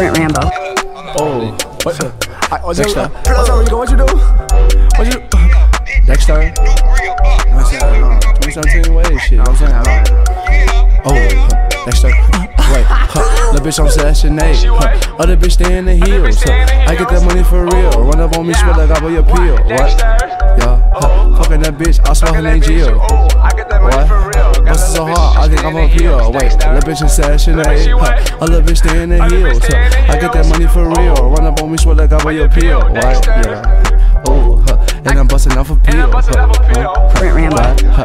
Sprint Rambo. Oh, what? Dexter. What you do? Dexter. 2017 way shit. You know what I'm saying? Oh, Dexter. Wait, the bitch on Session 8. Other bitch stay in the heels. I get that money for real. Run up on me, swear like I will your peel. What? Yeah. Fucking that bitch, I saw her name Jill. What? What's so hard? I think I'm up here. Wait, that bitch in Session 8. A little bitch stay in the heels. I get that money for real. Run up on me, swear like I will your peel. What? Yeah. Oh, and I'm busting off a peel. Print Rambo.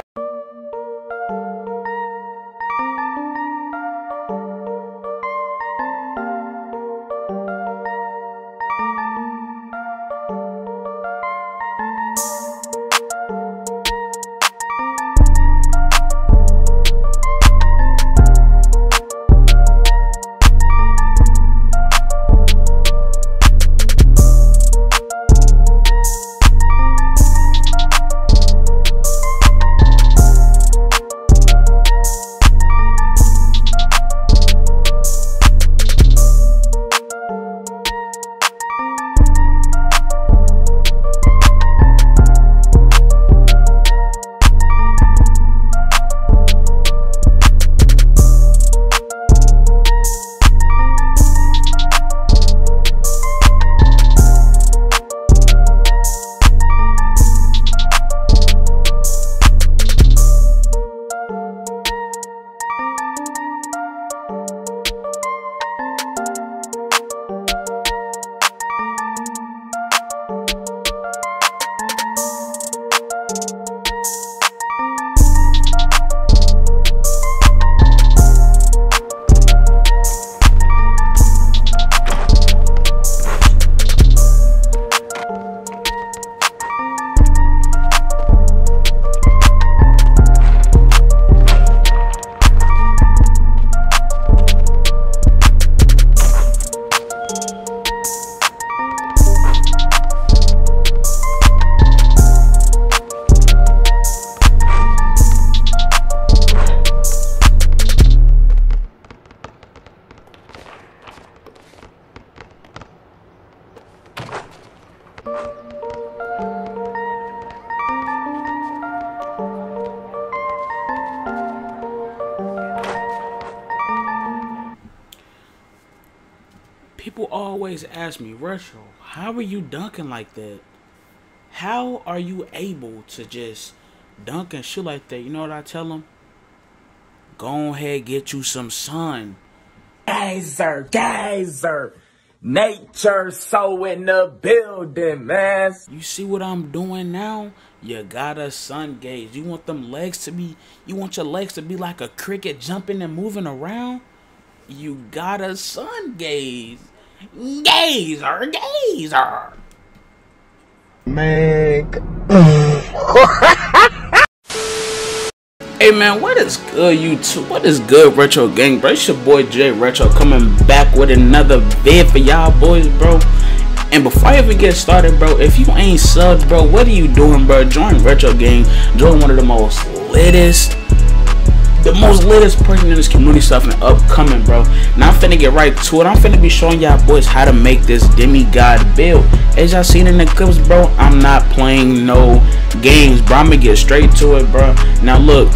People always ask me, Retro, how are you dunking like that? How are you able to just dunk and shit like that? You know what I tell them? Go ahead, get you some sun. Geyser, geyser. Nature so in the building, man. You see what I'm doing now? You got a sun gauge. You want them legs to be, you want your legs to be like a cricket jumping and moving around? You got a sun gaze. Gazer, gazer. Meg. Hey man, what is good YouTube? What is good Retro Gang, bro? It's your boy Jay Retro coming back with another vid for y'all boys, bro. And before I even get started, bro, if you ain't subbed, bro, what are you doing, bro? Join Retro Gang. Join one of the most litest, person in this community stuff and upcoming, bro. Now I'm finna get right to it. I'm finna be showing y'all boys how to make this demigod build. As y'all seen in the clips, bro, I'm not playing no games, bro. I'ma get straight to it, bro. Now look,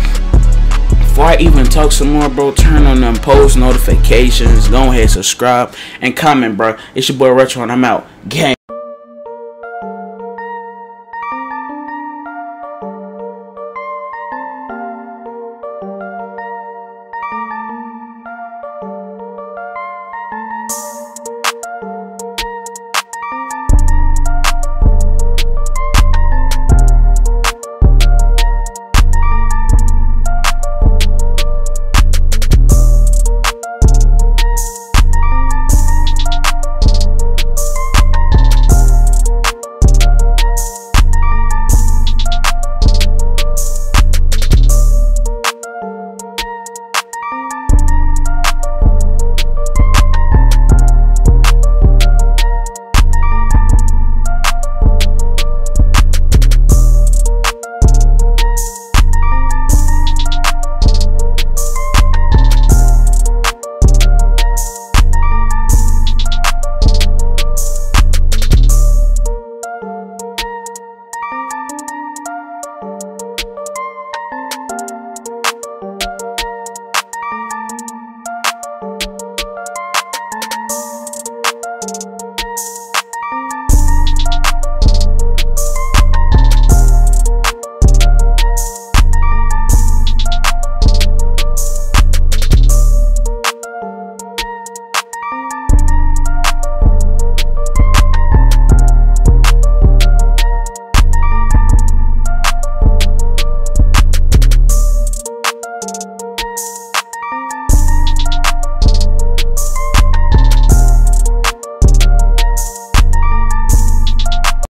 before I even talk some more, bro, turn on them post notifications. Go ahead, subscribe and comment, bro. It's your boy Retro and I'm out. Gang.